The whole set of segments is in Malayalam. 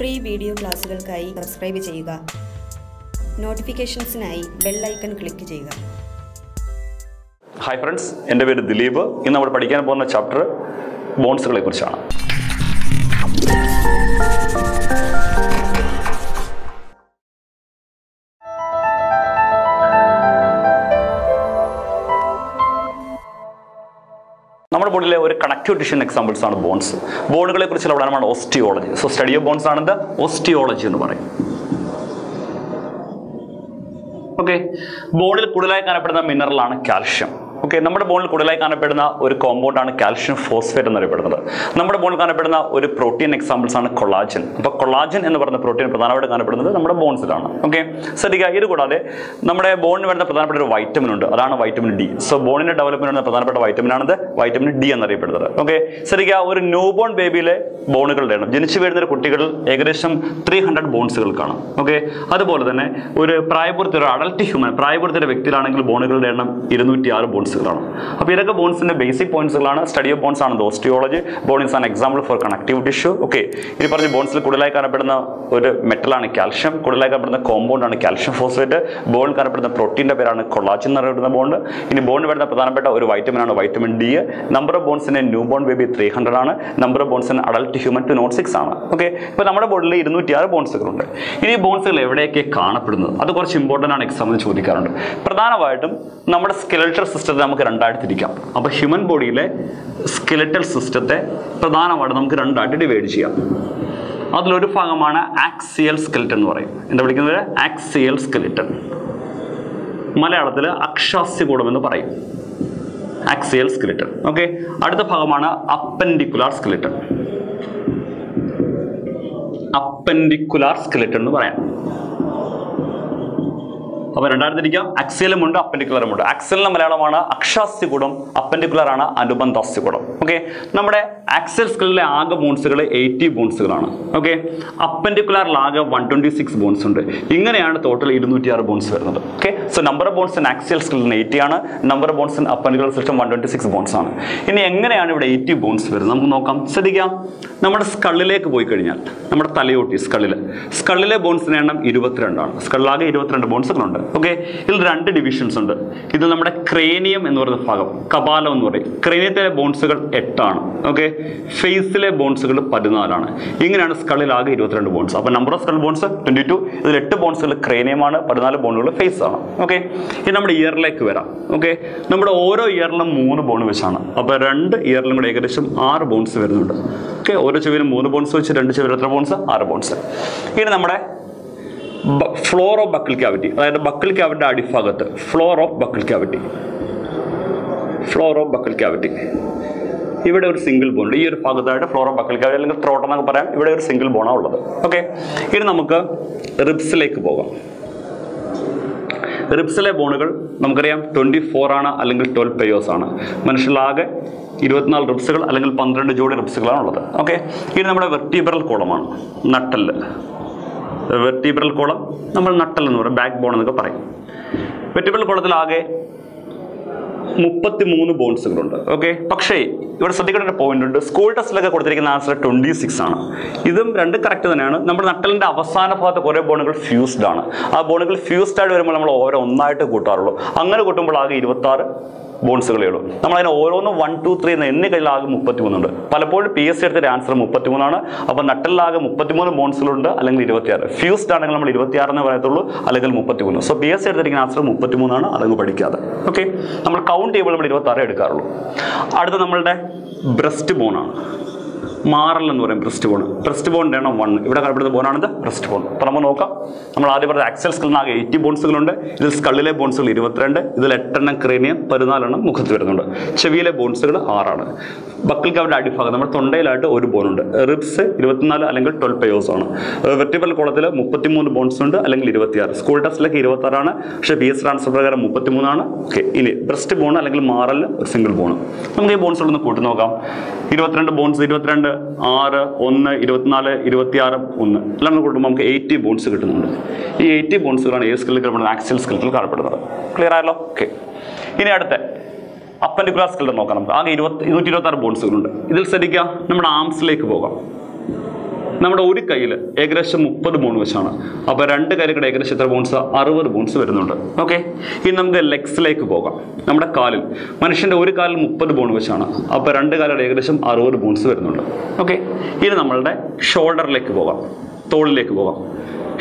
ഫ്രീ വീഡിയോ ക്ലാസുകൾക്കായി സബ്സ്ക്രൈബ് ചെയ്യുക. നോട്ടിഫിക്കേഷൻസിനായി ബെൽ ഐക്കൺ ക്ലിക്ക് ചെയ്യുക. ഹായ് ഫ്രണ്ട്സ്, എൻ്റെ പേര് ദിലീപ്. ഇന്ന് നമ്മൾ പഠിക്കാൻ പോകുന്ന ചാപ്റ്റർ ബോൺസുകളെ കുറിച്ചാണ്. നമ്മുടെ ബോഡിയിലെ ഒരു കണക്റ്റീവ് ടിഷ്യൂ എക്സാമ്പിൾസ് ആണ് ബോൺസ്. ബോണുകളെ കുറിച്ചുള്ള പഠനമാണ് osteology. So study of bones ആണ് ഓസ്റ്റിയോളജി എന്ന് പറയും. ഓക്കെ, ബോണിൽ കൂടുതലായി കാണപ്പെടുന്ന മിനറലാണ് കാൽഷ്യം. ഓക്കെ, നമ്മുടെ ബോണിൽ കൂടുതലായി കാണപ്പെടുന്ന ഒരു കോമ്പൗണ്ടാണ് കാൽഷ്യം ഫോസ്ഫേറ്റ് എന്നറിയപ്പെടുന്നത്. നമ്മുടെ ബോണിൽ കാണപ്പെടുന്ന ഒരു പ്രോട്ടീൻ എക്സാമ്പിൾസ് ആണ് കൊളാജൻ. അപ്പോൾ കൊളാജൻ എന്ന് പറയുന്ന പ്രോട്ടീൻ പ്രധാനമായിട്ട് കാണപ്പെടുന്നത് നമ്മുടെ ബോൺസിലാണ്. ഓക്കെ, ശ്രദ്ധിക്കുക. ഇത് കൂടാതെ നമ്മുടെ ബോണിന് വേണ്ട പ്രധാനപ്പെട്ട ഒരു വൈറ്റമിൻ ഉണ്ട്, അതാണ് വൈറ്റമിൻ ഡി. സോ ബോണിൻ്റെ ഡെവലപ്മെന്റ് വേണ്ട പ്രധാനപ്പെട്ട വൈറ്റമിനാണിത്, വൈറ്റമിൻ ഡി എന്നറിയപ്പെടുന്നത്. ഓക്കെ, ശ്രദ്ധിക്കുക. ഒരു ന്യൂ ബോൺ ബേബിയിലെ ബോണുകളുടെ എണ്ണം, ജനിച്ചു വീഴുന്ന കുട്ടികളിൽ ഏകദേശം 300 ബോൺസുകൾ കാണും. ഓക്കെ, അതുപോലെ തന്നെ ഒരു പ്രായപൂർത്തിയുടെ അഡൽട്ട് ഹ്യൂമൻ, പ്രായപൂർത്തിയുടെ വ്യക്തിയിലാണെങ്കിൽ ബോണുകളുടെ എണ്ണം 206 ബോൺസ്. അപ്പോൾ ഇതൊക്കെ ബോൺസിന്റെ ബേസിക് പോയിന്റ്സുകളാണ്. സ്റ്റഡി ഓഫ് ബോൺസ് ആണ് osteology. Bone is an example for connective tissue. Okay, ഇനി പറഞ്ഞ ബോൺസിൽ കൂടുതലായി കാണപ്പെടുന്ന ഒരു മെറ്റലാണ് കാൽഷ്യം. കൂടുതലായി കാണപ്പെടുന്ന കോമ്പൗണ്ട് ആണ് കാൽഷ്യം ഫോസ്ഫേറ്റ്. ബോണിൽ കാണപ്പെടുന്ന പ്രോട്ടീൻ്റെ പേരാണ് കൊളാജിൻ എന്നറിയപ്പെടുന്ന ബോണ്ട്. ഇനി ബോണിന് വരുന്ന പ്രധാനപ്പെട്ട ഒരു വൈറ്റമിൻ ആണ് വൈറ്റമിൻ ഡി. നമ്പർ ഓഫ് ബോൺസിന് ന്യൂ ബോൺ ബേബി 300 ആണ്. നമ്പർ ഓഫ് ബോൺസിന് അഡൽട്ട് ഹ്യൂമൻ 206 ആണ്. ഓക്കെ, ഇപ്പോൾ നമ്മുടെ ബോഡിയിൽ 206 ബോൺസുകളുണ്ട്. ഇനി ബോൺസുകൾ എവിടെയൊക്കെ കാണപ്പെടുന്നത്, അത് കുറച്ച് ഇമ്പോർട്ടൻ്റ് ആണ്, എക്സാമിൽ ചോദിക്കാറുണ്ട്. പ്രധാനമായിട്ടും നമ്മുടെ സ്കെലിറ്റൽ സിസ്റ്റത്തിൽ നമുക്ക് രണ്ടായിട്ട് തിരിക്കാം. അപ്പോൾ ഹ്യൂമൻ ബോഡിയിലെ സ്കെലിറ്റൽ സിസ്റ്റത്തെ പ്രധാനമായിട്ട് നമുക്ക് രണ്ടായിട്ട് ഡിവൈഡ് ചെയ്യാം. അതിലൊരു ഭാഗമാണ് ആക്സിയൽ സ്കെലിറ്റൻ എന്ന് പറയും. എന്താ വിളിക്കുന്നത്? Axial skeleton. മലയാളത്തിൽ അക്ഷാസ്യകൂടം എന്ന് പറയും. Axial skeleton. ഓക്കെ, അടുത്ത ഭാഗമാണ് അപ്പൻഡിക്കുലാർ സ്കെലിറ്റൻ. അപ്പൻഡിക്കുലാർ സ്കെലിറ്റൻ എന്ന് പറയാം. അപ്പോൾ രണ്ടാമത്തെ ഇരിക്കാം. അക്സിയലും ഉണ്ട് അപ്പൻഡിക്കുലറും ഉണ്ട്. അക്സിയലിന് മലയാളമാണ് അക്ഷാസ്യകൂടം, അപ്പൻഡിക്കുലറാണ് അനുബന്ധാസ്യകൂടം. ഓക്കെ, നമ്മുടെ ആക്സിയൽ സ്കെലിലെ ആകെ ബോൺസുകൾ 80 ബോൺസുകളാണ്. ഓക്കെ, അപ്പൻഡിക്കുലറിൽ ആകെ 126 ബോൺസ് ഉണ്ട്. ഇങ്ങനെയാണ് ടോട്ടൽ 206 ബോൺസ് വരുന്നത്. Okay, so number bones in axial സ്കെലിന് 80 ആണ്. Number bones in appendicular system 126 bones ആണ്. ഇനി എങ്ങനെയാണ് ഇവിടെ 80 ബോൺസ് വരുന്നത് നമുക്ക് നോക്കാം. ശ്രദ്ധിക്കാം. നമ്മുടെ സ്കള്ളിലേക്ക് പോയി കഴിഞ്ഞാൽ നമ്മുടെ തലയോട്ടി സ്കള്ളിലെ ബോൺസിന് എണ്ണം 22 ആണ്. സ്കള്ളിലാകെ 22 ബോൺസുകളുണ്ട്. ഓക്കെ, ഇതിൽ 2 ഡിവിഷൻസ് ഉണ്ട്. ഇത് നമ്മുടെ ക്രേനിയം എന്ന് പറയുന്ന ഭാഗം, കപാലം എന്ന് പറയും. ക്രേനിയത്തിലെ ബോൺസുകൾ 8 ആണ്. ഓക്കെ, ഫേസിലെ ബോൺസുകൾ 14 ആണ്. ഇങ്ങനെയാണ് സ്കളിലാകെ 22 ബോൺസ്. അപ്പോൾ നമ്പർ ഓഫ് സ്കൾ ബോൺസ് 22. ഇതിൽ 8 ബോൺസുകൾ ക്രേനിയമാണ്, 14 ബോണുകൾ ഫേസ് ആണ്. ഓക്കെ, ഇനി നമ്മുടെ ഇയറിലേക്ക് വരാം. ഓക്കെ, നമ്മുടെ ഓരോ ഇയറിലും 3 ബോൺ വെച്ചാണ്. അപ്പോൾ 2 ഇയറിലും കൂടെ ഏകദേശം 6 ബോൺസ് വരുന്നുണ്ട്. ഓക്കെ, ഓരോ ചെവിയിലും 3 ബോൺസ് വെച്ച് 2 ചെവിയിൽ എത്ര ബോൺസ്? 6 ബോൺസ്. ഇനി നമ്മുടെ ഫ്ലോർ ഓഫ് ബക്കിൾ ക്യാവിറ്റി, അതായത് ബക്കിൾ ക്യാവിറ്റിയുടെ അടിഭാഗത്ത് ഫ്ലോർ ഓഫ് ബക്കിൾ ക്യാവിറ്റി ഇവിടെ ഒരു സിംഗിൾ ബോൺ ഉണ്ട്. ഈ ഒരു ഭാഗത്തായിട്ട് ഫ്ലോർ ഓഫ് ബക്കിൾ ക്യാവിറ്റി അല്ലെങ്കിൽ ത്രോട്ട് എന്നൊക്കെ പറയാം. ഇവിടെ ഒരു സിംഗിൾ ബോണാണ് ഉള്ളത്. ഓക്കെ, ഇനി നമുക്ക് റിബ്സിലേക്ക് പോകാം. റിബ്സിലെ ബോണുകൾ നമുക്കറിയാം 24 ആണ്, അല്ലെങ്കിൽ 12 പെയോസ് ആണ്. മനുഷ്യരിലാകെ 24 റിബ്സുകൾ അല്ലെങ്കിൽ 12 ജോഡി റിബ്സുകളാണ് ഉള്ളത്. ഓക്കെ, ഇനി നമ്മുടെ വെർട്ടിബ്രൽ കോളമാണ് നട്ടെല്ല്. വെർട്ടിബ്രൽ കോളം നമ്മൾ നട്ടെല്ല് എന്ന് പറയും, ബാക്ക് ബോൺ എന്നൊക്കെ പറയും. വെർട്ടിബ്രൽ കോളത്തിലാകെ 33 ബോൺസുകളുണ്ട്. ഓക്കെ, പക്ഷേ ഇവിടെ ശ്രദ്ധിക്കേണ്ട ഒരു പോയിന്റ് ഉണ്ട്. സ്കൂൾ ടെസ്റ്റിലൊക്കെ കൊടുത്തിരിക്കുന്ന ആൻസർ 26 ആണ്. ഇതും 2 കറക്റ്റ് തന്നെയാണ്. നമ്മുടെ നട്ടലിൻ്റെ അവസാന ഭാഗത്ത് കുറേ ബോണുകൾ ഫ്യൂസ്ഡ് ആണ്. ആ ബോണുകൾ ഫ്യൂസ്ഡ് ആയിട്ട് വരുമ്പോൾ നമ്മൾ ഓരോ ഒന്നായിട്ട് കൂട്ടാറുള്ളൂ. അങ്ങനെ കൂട്ടുമ്പോൾ ആകെ 26 ബോൺസുകളേ ഉള്ളൂ. നമ്മളതിന് ഓരോന്നും 1, 2, 3 എന്ന് എണ്ണി കഴിഞ്ഞാൽ ആകെ 33 ഉണ്ട്. പലപ്പോഴും PSC എടുത്തിട്ട് ആൻസർ 33 ആണ്. അപ്പോൾ നട്ടലിലാകെ 33 ബോൺസുകളുണ്ട്, അല്ലെങ്കിൽ 26. ഫ്യൂസ്ഡ് ആണെങ്കിൽ നമ്മൾ 26 എന്ന് പറയത്തുള്ളൂ, അല്ലെങ്കിൽ 33. സോ PSC എടുത്തിരിക്കുന്ന ആൻസർ 33 ആണ്, അതങ്ങ് പഠിക്കാതെ. ഓക്കെ, നമ്മൾ കൗണ്ട് ചെയ്യുമ്പോൾ നമ്മൾ 26 എടുക്കാറുള്ളൂ. അടുത്ത നമ്മളുടെ ബ്രസ്റ്റ് ബോണാണ്, മാറൽ എന്ന് പറയും. ബ്രസ്റ്റ് ബോണിൻ്റെ എണ്ണം 1. ഇവിടെ കാണപ്പെടുന്ന ബോണാണിത്, ബ്രസ്റ്റ് ബോൺ. അപ്പോൾ നമ്മൾ നോക്കാം. നമ്മൾ ആദ്യം പറഞ്ഞ ആക്സിയൽ സ്കെലിന് ആകെ 80 ബോൺസുകളുണ്ട്. ഇതിൽ സ്കളിലെ ബോൺസുകൾ 22. ഇതിൽ 8 എണ്ണം ക്രേനിയം, 14 എണ്ണം മുഖത്ത് വരുന്നുണ്ട്. ചെവിയിലെ ബോൺസുകൾ 6 ആണ്. ബക്കിൾ കവിൻ്റെ അടിഭാഗം നമ്മുടെ തൊണ്ടയിലായിട്ട് ഒരു ബോണുണ്ട്. റിബ്സ് 24 അല്ലെങ്കിൽ 12 പെയോസ് ആണ്. വെർട്ടിബ്രൽ കോളത്തിൽ 33 ബോൺസ് ഉണ്ട്, അല്ലെങ്കിൽ 26. സ്കൂൾ ടെസ്റ്റിലേക്ക് 26 ആണ്, പക്ഷേ PSC ആൻസർ പ്രകാരം 33 ആണ്. ഓക്കെ, ഇനി ബ്രസ്റ്റ് ബോൺ അല്ലെങ്കിൽ മാറലിൽ ഒരു സിംഗിൾ ബോൺ. നമുക്ക് ഈ ബോൺസുകളൊന്ന് കൂട്ടി നോക്കാം. 22 ബോൺസ്, 22, 6, 1, 24, 26, 1 എല്ലാം കൂട്ടുമ്പോൾ നമുക്ക് 80 ബോൺസ് കിട്ടുന്നുണ്ട്. ഈ 80 ബോൺസുകളാണ് ഏത് സ്കെലിൽ കാണപ്പെടുന്നത്? ആക്സിയൽ സ്കെലിൽ കാണപ്പെടുന്നത്. ക്ലിയർ ആയല്ലോ? ഓക്കെ, ഇനി അടുത്ത അപ്പൻഡിക്കുലാർ സ്കെലിൽ നോക്കാം. നമുക്ക് ആകെ 226 ബോൺസുകളുണ്ട്. ഇതിൽ ശ്രദ്ധിക്കുക. നമ്മുടെ ആംസിലേക്ക് പോകാം. നമ്മുടെ ഒരു കയ്യിൽ ഏകദേശം 30 ബോൺ വെച്ചാണ്. അപ്പോൾ രണ്ട് കൈകളുടെ ഏകദേശം എത്ര ബോൺസ്? 60 ബോൺസ് വരുന്നുണ്ട്. ഓക്കെ, ഇനി നമുക്ക് ലെഗ്സിലേക്ക് പോകാം. നമ്മുടെ കാലിൽ, മനുഷ്യൻ്റെ ഒരു കാലിൽ 30 ബോൺ വെച്ചാണ്. അപ്പോൾ രണ്ട് കാലുകളുടെ ഏകദേശം 60 ബോൺസ് വരുന്നുണ്ട്. ഓക്കെ, ഇനി നമ്മളുടെ ഷോൾഡറിലേക്ക് പോകാം, തോളിലേക്ക് പോകാം.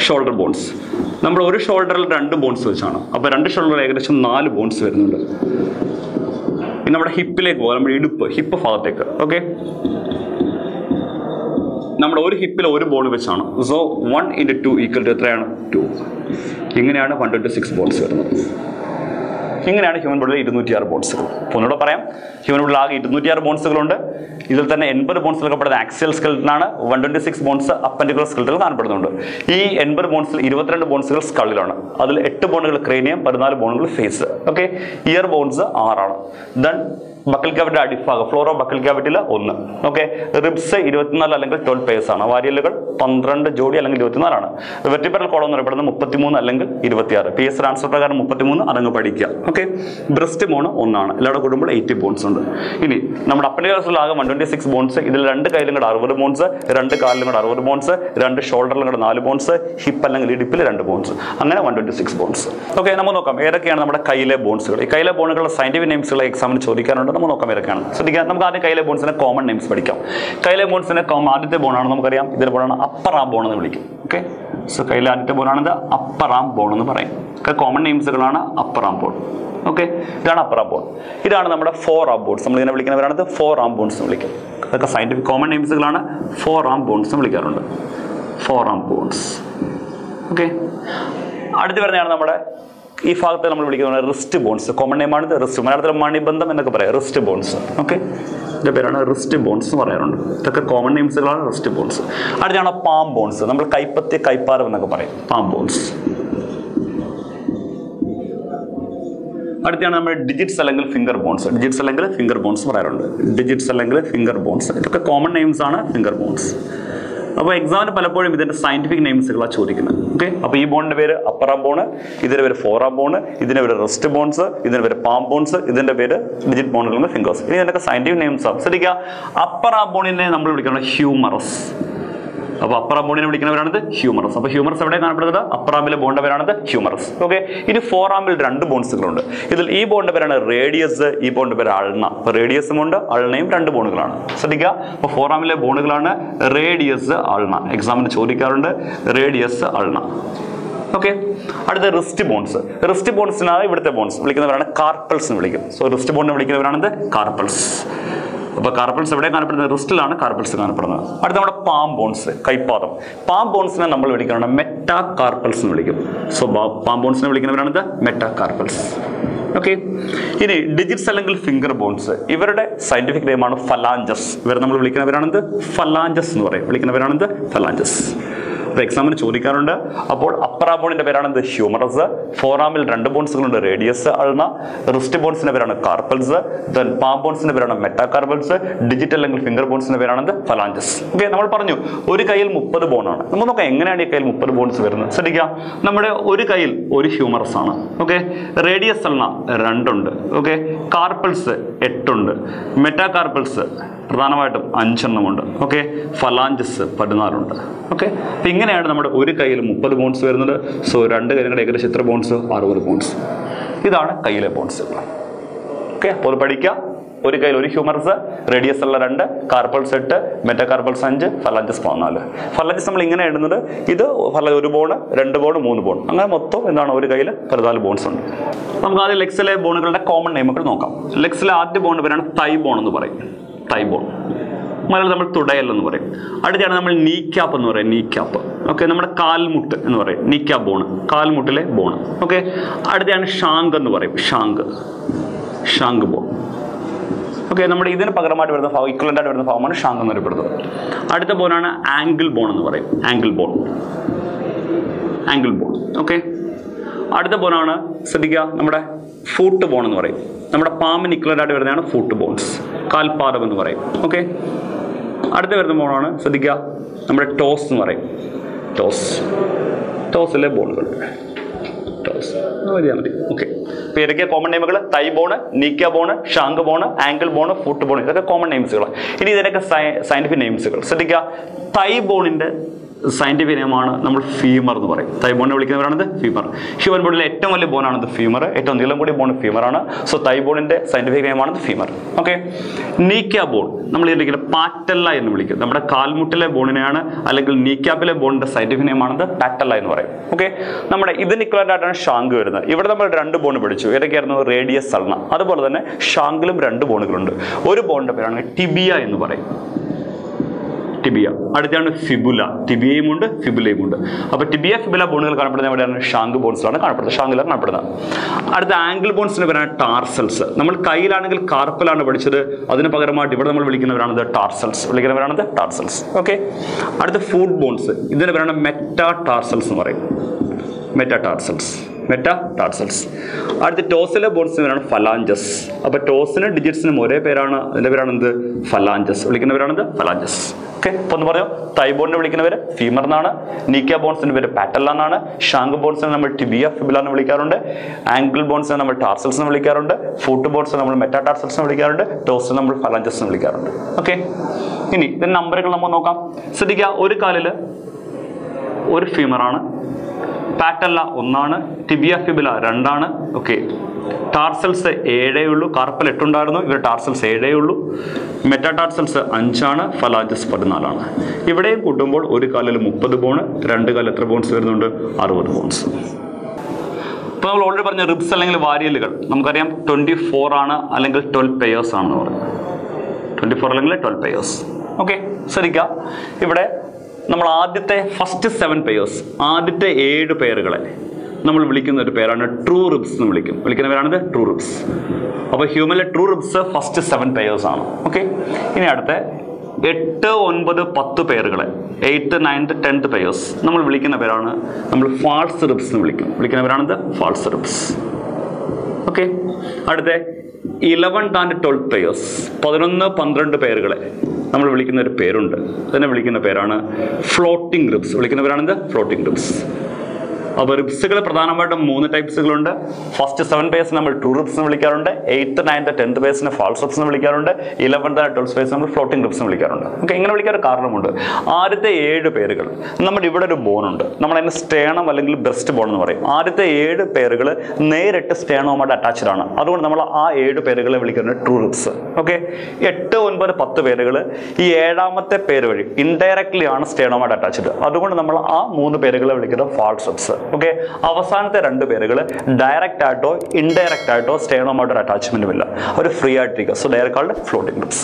ഷോൾഡർ ബോൺസ്, നമ്മൾ ഒരു ഷോൾഡറിൽ 2 ബോൺസ് വെച്ചാണ്. അപ്പോൾ രണ്ട് ഷോൾഡറിൽ ഏകദേശം 4 ബോൺസ് വരുന്നുണ്ട്. ഇനി നമ്മുടെ ഹിപ്പിലേക്ക് പോകാം, നമ്മുടെ ഇടുപ്പ്, ഹിപ്പ് ഭാഗത്തേക്ക്. ഓക്കെ, നമ്മുടെ ഒരു ഹിപ്പിൽ 1 ബോൾ വെച്ചാണ്. സോ 1 × 2 = എത്രയാണ്? 2. ഇങ്ങനെയാണ് 126 ബോൾസ് വരുന്നത്. ഇങ്ങനെയാണ് ഹ്യൂമൻ ബോഡിയിൽ 206 ബോൺസുകൾ. അപ്പോൾ ഒന്നുകൂടെ പറയാം, ഹ്യൂമൻ ബോഡിയിൽ ആകെ 206 ബോൺസുകളുണ്ട്. ഇതിൽ തന്നെ 80 ബോൺസുകൾ പെടുന്ന ആക്സിയൽ സ്കെൽട്ടനാണ്. 126 ബോൺസ് അപ്പൻഡിക്കുലർ സ്കെൽട്ടിൽ കാണപ്പെടുന്നുണ്ട്. ഈ 80 ബോൺസിൽ 22 ബോൺസുകൾ സ്കളിലാണ്. അതിൽ 8 ബോണുകൾ ക്രേനിയം, 14 ബോണുകൾ ഫേസ്. ഓക്കെ, ഇയർ ബോൺസ് 6 ആണ്. ദെൻ ബക്കൽ ക്യാവിറ്റിയുടെ അടിഭാഗം, ഫ്ലോറോ ബക്കൽ ക്യാവിറ്റിയിൽ 1. ഓക്കെ, റിബ്സ് 24 അല്ലെങ്കിൽ 12 പേഴ്സ് ആണ്. വാരിയലുകൾ 12 ജോഡി അല്ലെങ്കിൽ 24 ആണ്. വെർട്ടിബ്രൽ കോളം എന്ന് പറയപ്പെടുന്നത് 33 അല്ലെങ്കിൽ 26. PS ആൻസർ പ്രകാരം 33 അതങ്ങ് പഠിക്കുക. ഓക്കെ, ബ്രസ്റ്റ് ബോണ് 1 ആണ്. എല്ലാവരും കൂടുമ്പോൾ 80 ബോൺസ് ഉണ്ട്. ഇനി നമ്മുടെ അപ്പൻഡിക്സിൽ ആകെ 126 ബോൺസ്. ഇതിൽ രണ്ട് കൈയിലും കൂടെ 60 ബോൺസ്, രണ്ട് കാലിലും കൂടെ 60 ബോൺസ്, രണ്ട് ഷോൾഡറിലും കൂടെ 4 ബോൺസ്, ഹിപ്പ് അല്ലെങ്കിൽ ഇടുപ്പിൽ 2 ബോൺസ്, അങ്ങനെ 126 ബോൺസ്. ഓക്കെ, നമ്മൾ നോക്കാം ഏതൊക്കെയാണ് നമ്മുടെ കയ്യിലെ ബോൺസുകൾ. ഈ കയ്യിലെ ബോണുകളുടെ സയന്റിഫിക് നെയിംസുകളെ എക്സാമിന് ചോദിക്കാറുണ്ട്. നമ്മൾ നോക്കാൻ വരക്കാണ് ശ്രദ്ധിക്കാം. നമുക്ക് ആദ്യം കയ്യിലെ ബോൺസിന്റെ കോമൺ നെയിംസ് പഠിക്കാം. കയ്യിലെ ബോൺസിന്റെ ആദ്യത്തെ ബോണാണ് നമുക്കറിയാം, ഇതിന്റെ ബോണാണ് അപ്പർ ആം ബോൺ എന്ന് വിളിക്കും. ഓക്കെ, സോ കയ്യിലെ ആദ്യത്തെ ബോണാണിത്, അപ്പർ ആം ബോൺ എന്ന് പറയും. കോമൺ നെയിംസുകളാണ് അപ്പർ ആം ബോൺ. ഓക്കെ, ഇതാണ് അപ്പർ ആം ബോൺ. ഇതാണ് നമ്മുടെ ഫോർ ആം ബോൺസ്, നമ്മൾ ഇതിനെ വിളിക്കുന്നവരാണിത് ഫോർ ആം ബോൺസ് എന്ന് വിളിക്കും. അതൊക്കെ സയന്റിഫിക് കോമൺ നെയിംസുകളാണ്. ഫോർ ആം ബോൺസ് എന്ന് വിളിക്കാറുണ്ട്, ഫോർ ആം ബോൺസ്. ഓക്കെ, അടുത്ത് വരുന്നതാണ് നമ്മുടെ ഈ ഭാഗത്ത് നമ്മൾ വിളിക്കുന്നത് റിസ്റ്റ് ബോൺസ്. കോമൺ നെയിമാണിത്, റിസ്റ്റ്. മലയാളത്തിൽ മണിബന്ധം എന്നൊക്കെ പറയാം, റിസ്റ്റ് ബോൺസ്. ഓക്കെ, ഇതിൻ്റെ പേരാണ് റിസ്റ്റ് ബോൺസ് എന്ന് പറയാറുണ്ട്. ഇതൊക്കെ കോമൺ നെയിംസുകളാണ് റിസ്റ്റ് ബോൺസ്. അടുത്താണ് പാം ബോൺസ്. നമ്മൾ കൈപ്പത്തി, കൈപ്പാരം എന്നൊക്കെ പറയും, പാം ബോൺസ്. അടുത്താണ് നമ്മൾ ഡിജിറ്റ്സ് അല്ലെങ്കിൽ ഫിംഗർ ബോൺസ്. ഡിജിറ്റ്സ് അല്ലെങ്കിൽ ഫിംഗർ ബോൺസ് പറയാറുണ്ട്, ഡിജിറ്റ്സ് അല്ലെങ്കിൽ ഫിംഗർ ബോൺസ്. ഇതൊക്കെ കോമൺ നെയിംസ് ആണ്, ഫിംഗർ ബോൺസ്. അപ്പോൾ എക്സാമിന് പലപ്പോഴും ഇതിൻ്റെ സയന്റിഫിക് നെയിംസുകളാണ് ചോദിക്കുന്നത്. ഓക്കെ, അപ്പോൾ ഈ ബോണിൻ്റെ പേര് അപ്പറാം ബോണ്, ഇതിൻ്റെ പേര് ഫോറാം ബോണ്, ഇതിൻ്റെ പേര് റിസ്റ്റ് ബോൺസ്, ഇതിൻ്റെ പേര് പാം ബോൺസ്, ഇതിൻ്റെ പേര് ഡിജിറ്റ് ബോണുകൾ, ഫിംഗേഴ്സ്. ഇനി ഇതിനൊക്കെ സയന്റിഫിക് നെയിംസാണ്. ശ്രദ്ധിക്കുക, അപ്പറാം ബോണിനെ നമ്മൾ വിളിക്കുന്നത് ഹ്യൂമറസ്. അപ്പോൾ അപ്പറാം ബോണിനെ വിളിക്കുന്നവരാണിത്, ഹ്യൂമറസ്. അപ്പോൾ ഹ്യൂമറസ് എവിടെ കാണപ്പെടുന്നത്? അപ്പറാമിലെ ബോണിൻ്റെ പേരാണിത്, ഹ്യൂമറസ്. ഓക്കെ, ഇനി ഫോറാമിൽ 2 ബോൺസുകളുണ്ട്. ഇതിൽ ഈ ബോണിൻ്റെ പേരാണ് റേഡിയസ്, ഈ ബോണിൻ്റെ പേര് അൾണ. അപ്പോൾ റേഡിയസും ഉണ്ട്, അൾണയും 2 ബോണുകളാണ്. ശ്രദ്ധിക്കുക, അപ്പോൾ ഫോറാമിലെ ബോണുകളാണ് റേഡിയസ്, അൾണ. എക്സാമിന് ചോദിക്കാറുണ്ട് റേഡിയസ്, അൾണ. ഓക്കെ, അടുത്ത റിസ്റ്റ് ബോൺസ്. റിസ്റ്റ് ബോൺസിനാണ് ഇവിടുത്തെ ബോൺസ് വിളിക്കുന്നവരാണ് കാർപ്പൽസ് എന്ന് വിളിക്കും. സോ റിസ്റ്റ് ബോണിനെ വിളിക്കുന്നവരാണിത്, കാർപ്പൽസ്. അപ്പോൾ കാർപ്പൽസ് എവിടെ കാണപ്പെടുന്നത്? റിസ്റ്റിലാണ് കാർപ്പൽസ് കാണപ്പെടുന്നത്. അടുത്ത നമ്മുടെ പാം ബോൺസ്, കൈപ്പാദം. പാം ബോൺസിനെ നമ്മൾ വിളിക്കുന്നത് മെറ്റാ കാർപ്പൽസ് എന്ന് വിളിക്കും. സോ പാം ബോൺസിനെ വിളിക്കുന്നവരാണിത്, മെറ്റാ കാർപ്പൽസ്. ഓക്കെ, ഇനി ഡിജിറ്റ്സ് അല്ലെങ്കിൽ ഫിംഗർ ബോൺസ്. ഇവരുടെ സയന്റിഫിക് നെയിമാണ് ഫലാഞ്ചസ്. ഇവരെ നമ്മൾ വിളിക്കുന്നവരാണിത്, ഫലാഞ്ചസ് എന്ന് പറയും. വിളിക്കുന്നവരാണിത്, ഫലാഞ്ചസ്. അപ്പോൾ എക്സാമിന് ചോദിക്കാറുണ്ട്. അപ്പോൾ അപ്പറാം ബോണിൻ്റെ പേരാണിത്, ഹ്യൂമറസ്. ഫോറാമിൽ 2 ബോൺസുകളുണ്ട്, റേഡിയസ്, അൾണ. റിസ്റ്റ് ബോൺസിൻ്റെ പേരാണ് കാർപ്പൽസ്. ദെൻ പാം ബോൺസിൻ്റെ പേരാണ് മെറ്റാകാർപ്പൽസ്. ഡിജിറ്റ് അല്ലെങ്കിൽ ഫിംഗർ ബോൺസിൻ്റെ പേരാണിത്, ഫലാഞ്ചസ്. ഓക്കെ, നമ്മൾ പറഞ്ഞു ഒരു കയ്യിൽ 30 ബോണാണ്. നമ്മൾ നോക്കാം എങ്ങനെയാണ് ഈ കയ്യിൽ 30 ബോൺസ് വരുന്നത്. ശ്രദ്ധിക്കുക, നമ്മുടെ ഒരു കയ്യിൽ ഒരു ഹ്യൂമറസ് ആണ്. ഓക്കെ, റേഡിയസ് അൾണ 2 ഉണ്ട്. ഓക്കെ, കാർപ്പൽസ് 8 ഉണ്ട്. മെറ്റാകാർപ്പൽസ് പ്രധാനമായിട്ടും 5 എണ്ണമുണ്ട്. ഓക്കെ, ഫലാഞ്ചസ് 14 ഉണ്ട്. ഓക്കെ, അപ്പം ഇങ്ങനെയാണ് നമ്മുടെ ഒരു കയ്യിൽ 30 ബോൺസ് വരുന്നത്. സോ രണ്ട് കൈകളുടെ ഏകദേശം എത്ര ബോൺസ്? 60 ബോൺസ്. ഇതാണ് കയ്യിലെ ബോൺസ്. ഓക്കെ, അപ്പോൾ പഠിക്കുക. ഒരു കയ്യിൽ ഒരു ഹ്യൂമറസ്, റേഡിയസ് ഉള്ള 2, കാർപ്പൽസ് 8, മെറ്റാകാർപ്പൽസ് 5, ഫലാഞ്ചസ് 14. ഫലാഞ്ചസ് നമ്മൾ ഇങ്ങനെ ഇടുന്നത്, ഇത് ഒരു ബോണ്, 2 ബോണ്, 3 ബോൺ, അങ്ങനെ മൊത്തം എന്താണ് ഒരു കയ്യിൽ 14 ബോൺസ് ഉണ്ട്. നമുക്ക് ആദ്യം ലെഗ്സിലെ ബോണുകളുടെ കോമൺ നെയിമുകൾ നോക്കാം. ലെഗ്സിലെ ആദ്യ ബോണിന്റെ പേരാണ് തൈ ബോൺ എന്ന് പറയും, തൈ ബോൺ. മലയാളം നമ്മൾ തുടയൽ എന്ന് പറയും. അടുത്താണ് നമ്മൾ നീ ക്യാപ്പ് എന്ന് പറയും, നീ ക്യാപ്പ്. ഓക്കെ, നമ്മുടെ കാൽമുട്ട് എന്ന് പറയും, നീ ക്യാപ്പ് ബോണ്, കാൽമുട്ടിലെ ബോണ്. ഓക്കെ, അടുത്താണ് ഷാങ്ക് എന്ന് പറയും, ഷാങ്ക്, ഷാങ്ക് ബോൺ. ഓക്കെ, നമ്മുടെ ഇതിന് പകരമായിട്ട് വരുന്ന ഭാഗം, ഇക്വലൻ്റായിട്ട് വരുന്ന ഭാഗമാണ് ഷാങ്ക് എന്ന് അറിയപ്പെടുന്നത്. അടുത്ത ബോണാണ് ആംഗിൾ ബോൺ എന്ന് പറയും, ankle bone, ankle bone. Okay, അടുത്ത ബോണാണ്, ശ്രദ്ധിക്കുക, നമ്മുടെ ഫൂട്ട് ബോൺ എന്ന് പറയും. നമ്മുടെ പാമ്പിന് ഇക്വലൻ്റായിട്ട് വരുന്നതാണ് ഫൂട്ട് ബോൺസ്, കാൽപാദം എന്ന് പറയും. ഓക്കെ, അടുത്ത വരുന്ന ബോണാണ്, ശ്രദ്ധിക്കുക, നമ്മുടെ ടോസ് എന്ന് പറയും, ടോസ്, ടോസിലെ ബോണുകൾ, ടോസ് മതി. Okay, So, these are common names: thigh bone, kneecap bone, shank bone, ankle bone, foot bone. These are common names. These are scientific names. So, thigh bone in the scientific name is femur. Thigh bone is femur. Human body is the bone is femur. So thigh bone is the scientific name is femur. Okay. Kneecap bone. We call it patella. We call it patella. Bone is the scientific name is patella. Okay. This is the radius sulna. That is the bone is tibia. Tibia. That is fibula. Tibia and fibula. So, tibia and fibula bones are shank bones. That is ankle bones tarsals. We have carpal. That is tarsals. Okay? That is foot bones. These are metatarsals. Metatarsals. At the tossile bones phalanges. Appa tossile digits in ore perana phalanges. Phalanges. Okay, thigh bone femur nana, kneecap bones in patella nana, shank bones in tibia fibula nana, ankle bones in tarsals nana, foot bones in metatarsals nana, tossile number phalanges nana. Okay, ini then number number nokka. So dikya oru kaalile oru femur ana. Patella onana, tibia fibula randana, okay. Tarsals edaulu, carpal etundarno, your tarsals edaulu, metatarsals anchana, phalanges padanalana. If a day putumbo, uricala muppa the bone, randagalatra bones were under our bones. Paul older than the ribs along the variable. Namkariam 24 ana, alangle 12 pairs on 24 alangle 12 pairs. Okay, Sarika, if a നമ്മൾ ആദ്യത്തെ ഫസ്റ്റ് 7 പേയേഴ്സ് ആദ്യത്തെ 7 പേയറുകളെ നമ്മൾ വിളിക്കുന്ന ഒരു പേരാണ് ട്രൂ റിബ്സ് എന്ന് വിളിക്കും. വിളിക്കുന്ന പേരാണ് ട്രൂ റിബ്സ്. അപ്പോൾ ഹ്യൂമനിലെ ട്രൂ റിബ്സ് ഫസ്റ്റ് 7 പേയർസ് ആണ്. ഓക്കേ. ഇനി അടുത്ത 8 9 10 പേയറുകളെ 8 9 10 പേയർസ് നമ്മൾ വിളിക്കുന്ന പേരാണ് നമ്മൾ ഫാൾസ് റിബ്സ് എന്ന് വിളിക്കും. വിളിക്കുന്ന പേരാണ് ഫാൾസ് റിബ്സ്. ഓക്കേ. അടുത്ത 11 and 12 പേയർസ് 11 12 പേയറുകളെ നമ്മൾ വിളിക്കുന്ന ഒരു പേരുണ്ട്. അതിനെ വിളിക്കുന്ന പേരാണ് ഫ്ലോട്ടിംഗ് റിബ്സ്. വിളിക്കുന്ന പേരാണ് ഫ്ലോട്ടിംഗ് റിബ്സ്. അപ്പോൾ റിബ്സുകൾ പ്രധാനമായിട്ടും 3 ടൈപ്സുകളുണ്ട്. ഫസ്റ്റ് 7 പേഴ്സ് നമ്മൾ ട്രൂ റിബ്സ് എന്ന് വിളിക്കാറുണ്ട്. 8th 9th 10th പേഴ്സിനെ false ribs എന്ന് വിളിക്കാറുണ്ട്. 11th 12th പേഴ്സ് നമ്മൾ ഫ്ലോട്ടിംഗ് റിബ്സ് എന്ന് വിളിക്കാറുണ്ട്. ഓക്കേ, ഇങ്ങനെ വിളിക്കാൻ ഒരു കാരണമുണ്ട്. ആദ്യത്തെ 7 പേരുകൾ നമ്മൾ ഇവിടെ ഒരു ബോൺ ഉണ്ട്. നമ്മൾ അതിനെ സ്റ്റേർണം അല്ലെങ്കിൽ ബ്രസ്റ്റ് ബോൺ എന്ന് പറയും. ആദ്യത്തെ 7 പേരുകൾ നേരിട്ട് സ്റ്റേർണവുമായിട്ട് അറ്റാച്ച്ഡ് ആണ്. അതുകൊണ്ട് നമ്മൾ ആ 7 പേരുകളെ വിളിക്കുന്നത് ട്രൂ റിബ്സ്. ഓക്കേ, 8 9 10 പേരുകൾ ഈ 7ാമത്തെ പേര് വഴി ഇൻഡയറക്ട്ലി ആണ് സ്റ്റേർണവുമായിട്ട് അറ്റാച്ച്ഡ്. അതുകൊണ്ട് നമ്മൾ ആ 3 പേരുകളെ വിളിക്കുന്നത് false ribs. Okay, avasanathe rendu perugal direct atto indirect atto sternum outer attachment illa, or free attrika, so they are called floating ribs.